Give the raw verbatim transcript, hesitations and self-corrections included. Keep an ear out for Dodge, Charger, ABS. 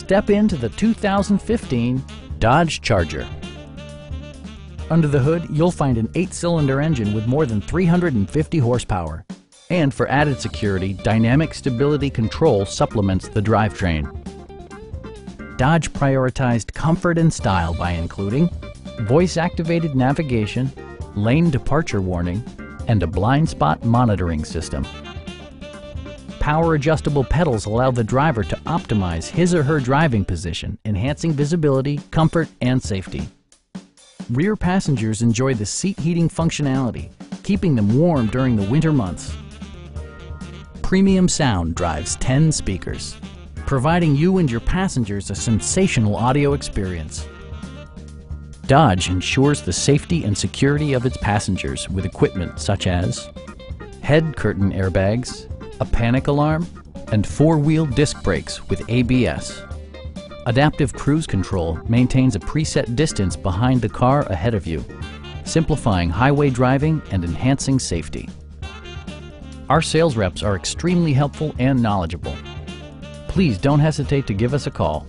Step into the two thousand fifteen Dodge Charger. Under the hood, you'll find an eight-cylinder engine with more than three hundred fifty horsepower. And for added security, dynamic stability control supplements the drivetrain. Dodge prioritized comfort and style by including voice-activated navigation, lane departure warning, and a blind spot monitoring system. Power adjustable pedals allow the driver to optimize his or her driving position, enhancing visibility, comfort, and safety. Rear passengers enjoy the seat heating functionality, keeping them warm during the winter months. Premium sound drives ten speakers, providing you and your passengers a sensational audio experience. Dodge ensures the safety and security of its passengers with equipment such as head curtain airbags, a panic alarm, and four-wheel disc brakes with A B S. Adaptive Cruise Control maintains a preset distance behind the car ahead of you, simplifying highway driving and enhancing safety. Our sales reps are extremely helpful and knowledgeable. Please don't hesitate to give us a call.